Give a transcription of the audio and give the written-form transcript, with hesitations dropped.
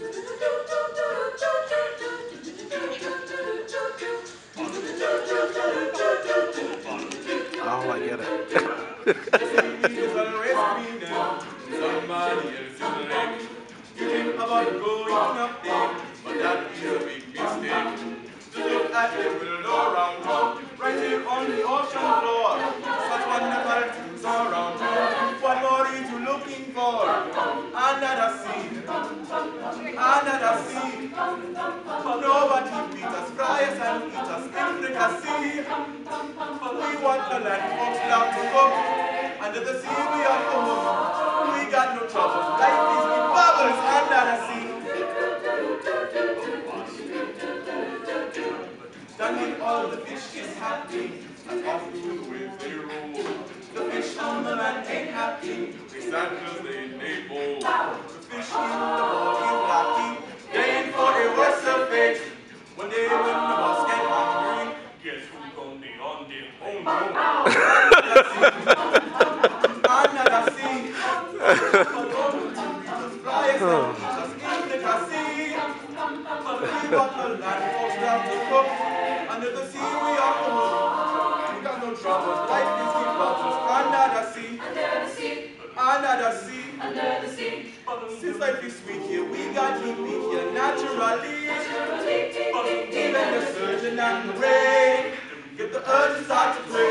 Oh, I get it. Under the sea, for nobody beat us, fry us and eat us, under the sea, for we want the land folks love to come. Under the sea we are home, we got no trouble, life is the bubbles under the sea. Dangling all the fish is happy, and off to the waves they roll. The fish on the land ain't happy, we stand cause they ain't able. The fish in the water is lacking, one day when the boss get hungry, guess who's gonna be on their own? Under the sea we are home. We got no troubles, life is the bubbles. Under the sea. Since life is sweet here, we got to be here naturally. Even the surgeon and the rain, get the urge to start to pray.